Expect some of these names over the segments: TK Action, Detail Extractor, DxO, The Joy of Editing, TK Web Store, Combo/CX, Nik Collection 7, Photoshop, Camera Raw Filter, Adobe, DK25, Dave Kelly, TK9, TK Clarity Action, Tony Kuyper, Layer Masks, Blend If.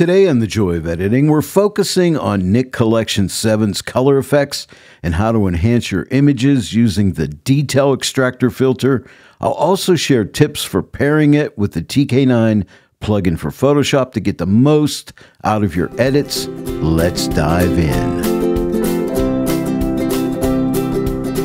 Today on The Joy of Editing, we're focusing on Nik Collection 7's color effects and how to enhance your images using the Detail Extractor filter. I'll also share tips for pairing it with the TK9 plugin for Photoshop to get the most out of your edits. Let's dive in.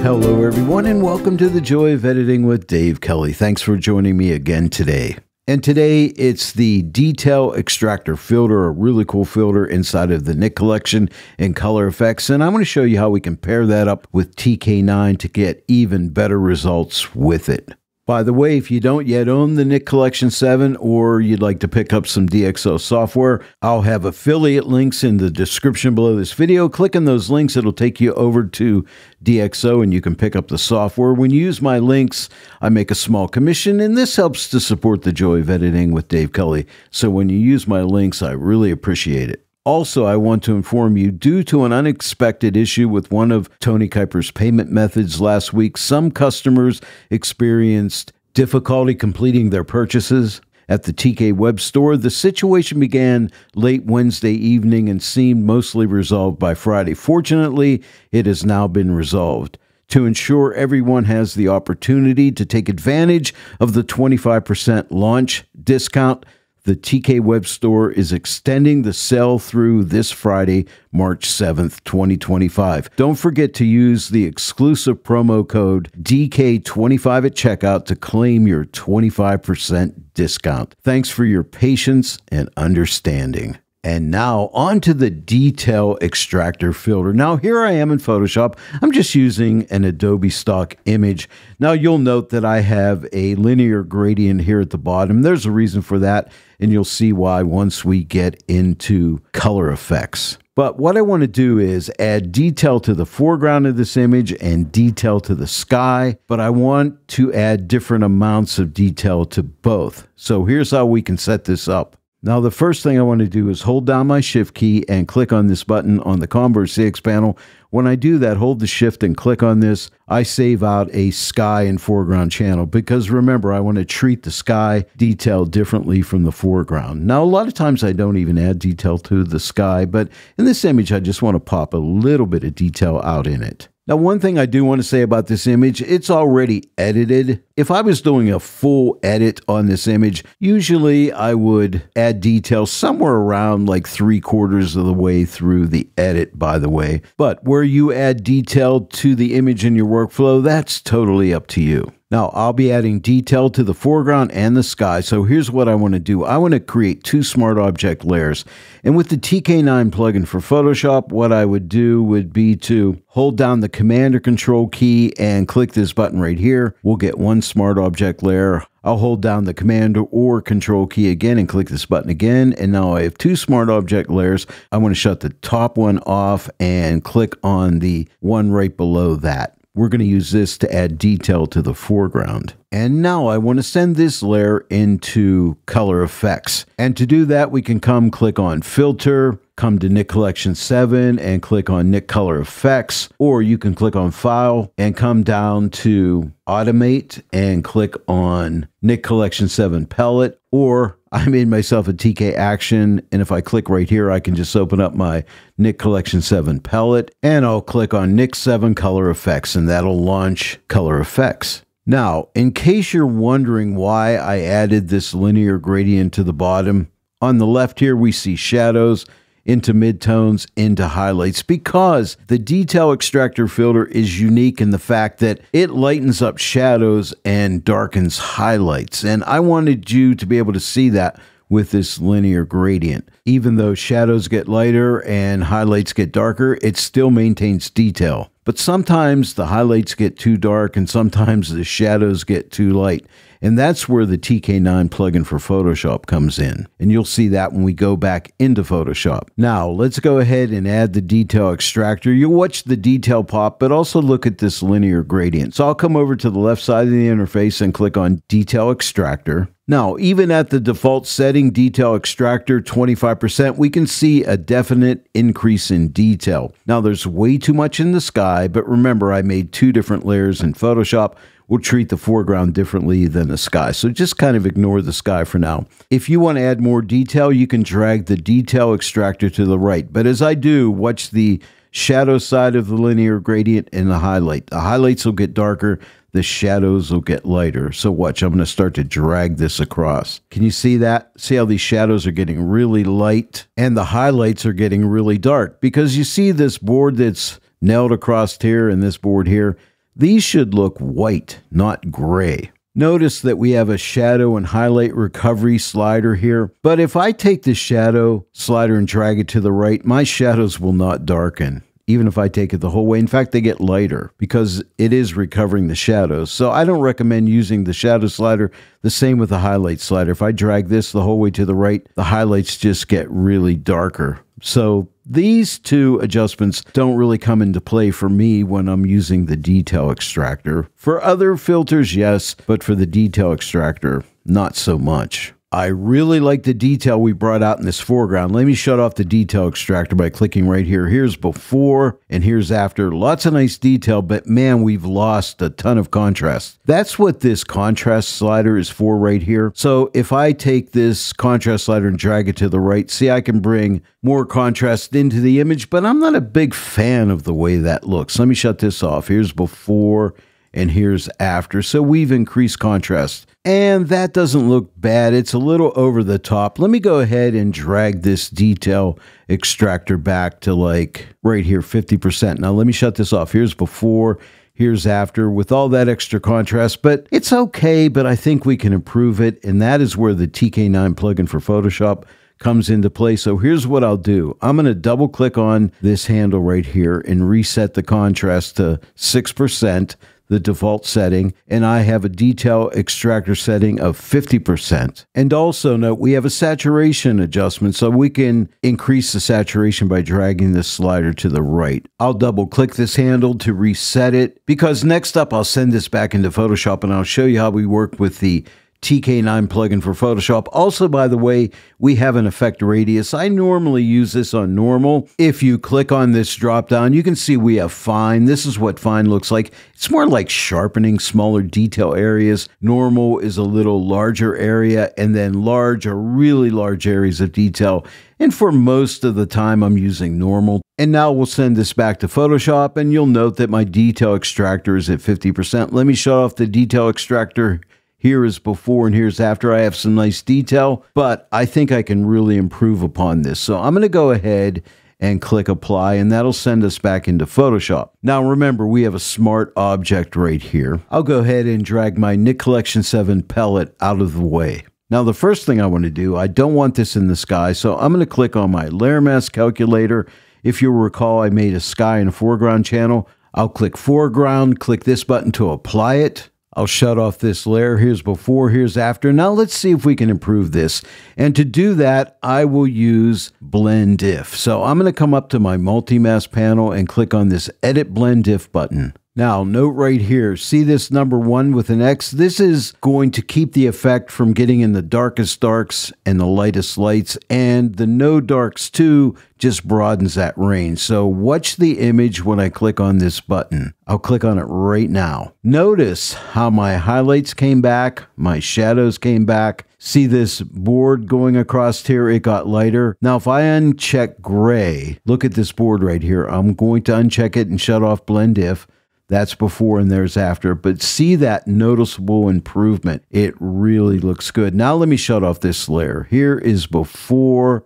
Hello everyone and welcome to The Joy of Editing with Dave Kelly. Thanks for joining me again today. And today it's the Detail Extractor filter, a really cool filter inside of the Nik Collection and color effects. And I'm going to show you how we can pair that up with TK9 to get even better results with it. By the way, if you don't yet own the Nik Collection 7 or you'd like to pick up some DxO software, I'll have affiliate links in the description below this video. Click on those links, it'll take you over to DxO and you can pick up the software. When you use my links, I make a small commission, and this helps to support The Joy of Editing with Dave Kelly. So when you use my links, I really appreciate it. Also, I want to inform you, due to an unexpected issue with one of Tony Kuyper's payment methods last week, some customers experienced difficulty completing their purchases at the TK Web Store. The situation began late Wednesday evening and seemed mostly resolved by Friday. Fortunately, it has now been resolved. To ensure everyone has the opportunity to take advantage of the 25% launch discount, the TK Web Store is extending the sale through this Friday, March 7th, 2025. Don't forget to use the exclusive promo code DK25 at checkout to claim your 25% discount. Thanks for your patience and understanding. And now on to the Detail Extractor filter. Now here I am in Photoshop. I'm just using an Adobe stock image. Now you'll note that I have a linear gradient here at the bottom. There's a reason for that, and you'll see why once we get into color effects. But what I want to do is add detail to the foreground of this image and detail to the sky, but I want to add different amounts of detail to both. So here's how we can set this up. Now, the first thing I want to do is hold down my Shift key and click on this button on the Combo/CX panel. When I do that, hold the Shift and click on this, I save out a sky and foreground channel because, remember, I want to treat the sky detail differently from the foreground. Now, a lot of times I don't even add detail to the sky, but in this image, I just want to pop a little bit of detail out in it. Now, one thing I do want to say about this image, it's already edited. If I was doing a full edit on this image, usually I would add detail somewhere around like 3/4 of the way through the edit, by the way. But where you add detail to the image in your workflow, that's totally up to you. Now, I'll be adding detail to the foreground and the sky, so here's what I want to do. I want to create two smart object layers. And with the TK9 plugin for Photoshop, what I would do would be to hold down the Command or Control key and click this button right here. We'll get one smart object layer. I'll hold down the Command or Control key again and click this button again, and now I have two smart object layers. I want to shut the top one off and click on the one right below that. We're going to use this to add detail to the foreground. And now I want to send this layer into color effects. And to do that, we can click on Filter, come to Nik Collection 7 and click on Nik Color Effects, or you can click on File and come down to Automate and click on Nik Collection 7 Pellet, or I made myself a TK Action, and if I click right here, I can just open up my Nik Collection 7 Pellet, and I'll click on Nik 7 Color Effects, and that'll launch Color Effects. Now, in case you're wondering why I added this linear gradient to the bottom, on the left here we see shadows, into midtones, into highlights, because the Detail Extractor filter is unique in the fact that it lightens up shadows and darkens highlights. And I wanted you to be able to see that with this linear gradient. Even though shadows get lighter and highlights get darker, it still maintains detail. But sometimes the highlights get too dark and sometimes the shadows get too light. And that's where the TK9 plugin for Photoshop comes in. And you'll see that when we go back into Photoshop. Now, let's go ahead and add the Detail Extractor. You'll watch the detail pop, but also look at this linear gradient. So I'll come over to the left side of the interface and click on Detail Extractor. Now, even at the default setting, Detail Extractor 25%, we can see a definite increase in detail. Now, there's way too much in the sky, but remember, I made two different layers in Photoshop. We'll treat the foreground differently than the sky, so just kind of ignore the sky for now. If you want to add more detail, you can drag the Detail Extractor to the right, but as I do, watch the shadow side of the linear gradient and the highlight. The highlights will get darker. The shadows will get lighter. So watch, I'm going to start to drag this across. Can you see that? See how these shadows are getting really light and the highlights are getting really dark, because you see this board that's nailed across here and this board here. These should look white, not gray. Notice that we have a shadow and highlight recovery slider here, but if I take the shadow slider and drag it to the right, my shadows will not darken, even if I take it the whole way. In fact, they get lighter because it is recovering the shadows. So I don't recommend using the shadow slider. The same with the highlight slider. If I drag this the whole way to the right, the highlights just get really darker. So these two adjustments don't really come into play for me when I'm using the Detail Extractor. For other filters, yes, but for the Detail Extractor, not so much. I really like the detail we brought out in this foreground. Let me shut off the Detail Extractor by clicking right here. Here's before and here's after. Lots of nice detail, but man, we've lost a ton of contrast. That's what this contrast slider is for right here. So if I take this contrast slider and drag it to the right, see, I can bring more contrast into the image, but I'm not a big fan of the way that looks. Let me shut this off. Here's before and here's after. So we've increased contrast, and that doesn't look bad. It's a little over the top. Let me go ahead and drag this Detail Extractor back to like right here, 50%. Now let me shut this off. Here's before, here's after, with all that extra contrast, but it's okay, but I think we can improve it. And that is where the TK9 plugin for Photoshop comes into play. So here's what I'll do. I'm going to double click on this handle right here and reset the contrast to 6%. The default setting, and I have a Detail Extractor setting of 50%. And also note, we have a saturation adjustment, so we can increase the saturation by dragging this slider to the right. I'll double click this handle to reset it, because next up I'll send this back into Photoshop and I'll show you how we work with the TK9 plugin for Photoshop. Also, by the way, we have an effect radius. I normally use this on normal. If you click on this drop down, you can see we have fine. This is what fine looks like. It's more like sharpening smaller detail areas. Normal is a little larger area, and then large or really large areas of detail. And for most of the time, I'm using normal. And now we'll send this back to Photoshop, and you'll note that my Detail Extractor is at 50%. Let me shut off the Detail Extractor. Here is before and here's after. I have some nice detail, but I think I can really improve upon this. So I'm going to go ahead and click apply, and that'll send us back into Photoshop. Now remember, we have a smart object right here. I'll go ahead and drag my Nik Collection 7 pellet out of the way. Now the first thing I want to do, I don't want this in the sky, so I'm going to click on my layer mask calculator. If you'll recall, I made a sky and a foreground channel. I'll click foreground, click this button to apply it. I'll shut off this layer. Here's before, here's after. Now let's see if we can improve this. And to do that, I will use Blend If. So I'm going to come up to my multi-mask panel and click on this Edit Blend If button. Now, note right here, see this number 1 with an X? This is going to keep the effect from getting in the darkest darks and the lightest lights, and the no darks too just broadens that range. So watch the image when I click on this button. I'll click on it right now. Notice how my highlights came back, my shadows came back. See this board going across here? It got lighter. Now, if I uncheck gray, look at this board right here. I'm going to uncheck it and shut off Blend If. That's before and there's after, but see that noticeable improvement. It really looks good. Now let me shut off this layer. Here is before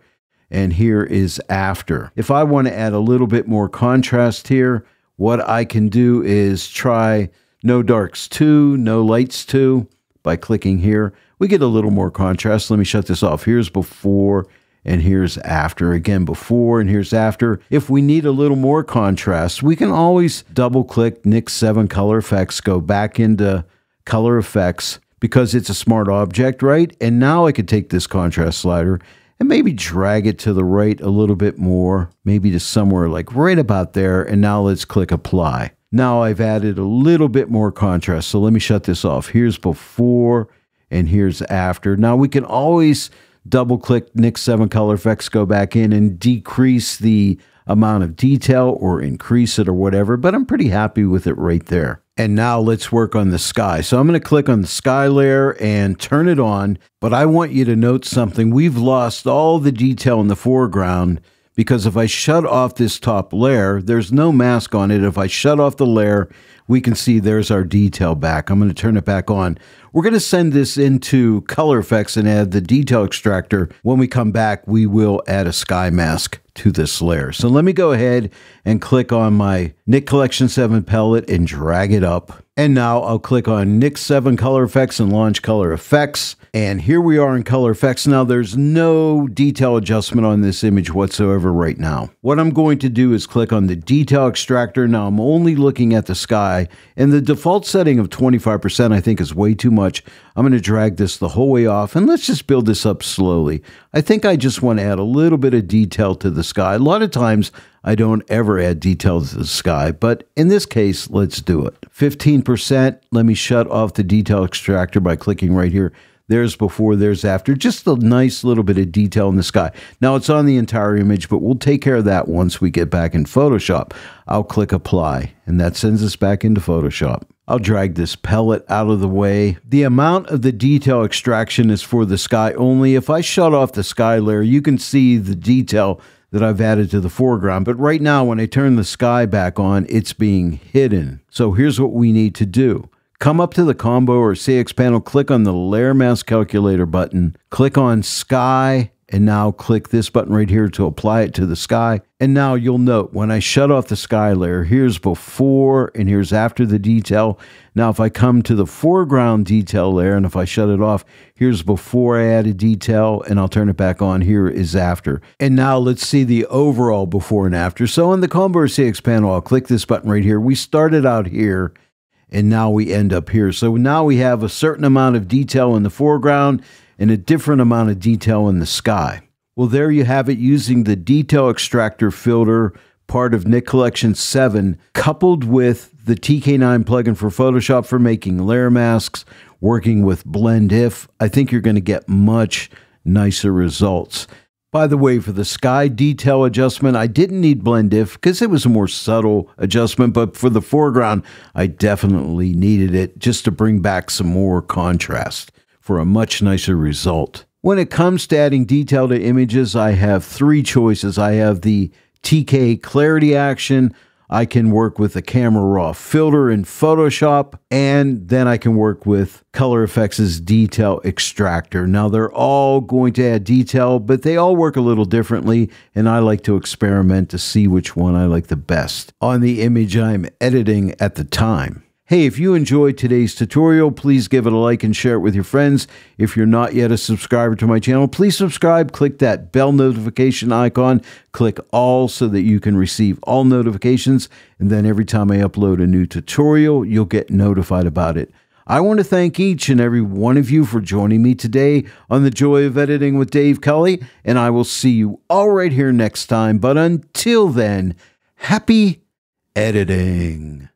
and here is after. If I want to add a little bit more contrast here, what I can do is try no darks 2, no lights 2 by clicking here. We get a little more contrast. Let me shut this off. Here's before and here's after. Again, before and here's after. If we need a little more contrast, we can always double click Nik 7 color effects, go back into color effects, because it's a smart object, right? And now I could take this contrast slider and maybe drag it to the right a little bit more, maybe to somewhere like right about there. And now let's click apply. Now I've added a little bit more contrast. So let me shut this off. Here's before and here's after. Now we can always double click Nik 7 color effects, go back in and decrease the amount of detail or increase it or whatever, but I'm pretty happy with it right there. And now let's work on the sky. So I'm going to click on the sky layer and turn it on, but I want you to note something. We've lost all the detail in the foreground because if I shut off this top layer, there's no mask on it. If I shut off the layer, we can see there's our detail back. I'm going to turn it back on. We're going to send this into color effects and add the detail extractor. When we come back, we will add a sky mask to this layer. So let me go ahead and click on my Nik Collection 7 palette and drag it up. And now I'll click on Nik 7 color effects and launch color effects. And here we are in color effects. Now there's no detail adjustment on this image whatsoever right now. What I'm going to do is click on the detail extractor. Now I'm only looking at the sky, and the default setting of 25% I think is way too much. I'm going to drag this the whole way off, and let's just build this up slowly. I think I just want to add a little bit of detail to the sky. A lot of times I don't ever add detail to the sky, but in this case, let's do it. 15%, let me shut off the detail extractor by clicking right here. There's before, there's after, just a nice little bit of detail in the sky. Now it's on the entire image, but we'll take care of that once we get back in Photoshop. I'll click apply, and that sends us back into Photoshop. I'll drag this pellet out of the way. The amount of the detail extraction is for the sky only. If I shut off the sky layer, you can see the detail that I've added to the foreground. But right now, when I turn the sky back on, it's being hidden. So here's what we need to do. Come up to the Combo or CX panel, click on the Layer Mask Calculator button, click on Sky, and now click this button right here to apply it to the sky. And now you'll note when I shut off the sky layer, here's before and here's after the detail. Now if I come to the foreground detail layer and if I shut it off, here's before I added detail, and I'll turn it back on. Here is after. And now let's see the overall before and after. So on the Combo or CX panel, I'll click this button right here. We started out here, and now we end up here. So now we have a certain amount of detail in the foreground and a different amount of detail in the sky. Well, there you have it, using the detail extractor filter, part of Nik Collection 7, coupled with the TK9 plugin for Photoshop for making layer masks, working with Blend If. I think you're going to get much nicer results. By the way, for the sky detail adjustment, I didn't need Blend If because it was a more subtle adjustment, but for the foreground, I definitely needed it just to bring back some more contrast for a much nicer result. When it comes to adding detail to images, I have three choices. I have the TK Clarity Action, I can work with the Camera Raw Filter in Photoshop, and then I can work with Color Effects' Detail Extractor. Now, they're all going to add detail, but they all work a little differently, and I like to experiment to see which one I like the best on the image I'm editing at the time. Hey, if you enjoyed today's tutorial, please give it a like and share it with your friends. If you're not yet a subscriber to my channel, please subscribe, click that bell notification icon, click all so that you can receive all notifications, and then every time I upload a new tutorial, you'll get notified about it. I want to thank each and every one of you for joining me today on The Joy of Editing with Dave Kelly, and I will see you all right here next time. But until then, happy editing.